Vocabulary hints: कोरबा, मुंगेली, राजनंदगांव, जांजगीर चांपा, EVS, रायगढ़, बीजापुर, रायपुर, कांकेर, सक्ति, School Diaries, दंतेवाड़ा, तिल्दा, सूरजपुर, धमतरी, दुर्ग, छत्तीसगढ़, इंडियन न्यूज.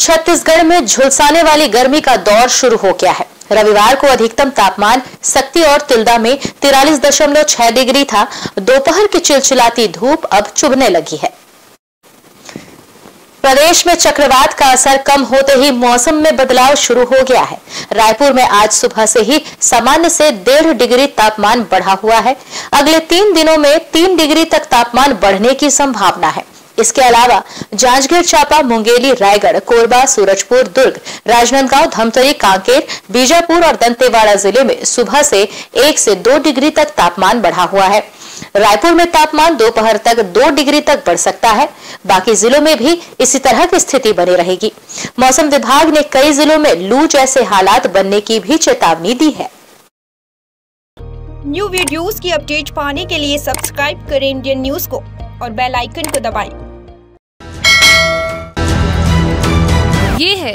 छत्तीसगढ़ में झुलसाने वाली गर्मी का दौर शुरू हो गया है। रविवार को अधिकतम तापमान सक्ति और तिल्दा में 43.6 डिग्री था। दोपहर की चिलचिलाती धूप अब चुभने लगी है। प्रदेश में चक्रवात का असर कम होते ही मौसम में बदलाव शुरू हो गया है। रायपुर में आज सुबह से ही सामान्य से 1.5 डिग्री तापमान बढ़ा हुआ है। अगले 3 दिनों में 3 डिग्री तक तापमान बढ़ने की संभावना है। इसके अलावा जांजगीर चांपा, मुंगेली, रायगढ़, कोरबा, सूरजपुर, दुर्ग, राजनंदगांव, धमतरी, कांकेर, बीजापुर और दंतेवाड़ा जिले में सुबह से 1 से 2 डिग्री तक तापमान बढ़ा हुआ है। रायपुर में तापमान दोपहर तक 2 डिग्री तक बढ़ सकता है। बाकी जिलों में भी इसी तरह की स्थिति बनी रहेगी। मौसम विभाग ने कई जिलों में लू जैसे हालात बनने की भी चेतावनी दी है। न्यू वीडियोस की अपडेट पाने के लिए सब्सक्राइब करें इंडियन न्यूज को और बेल आइकन को दबाएं। ये है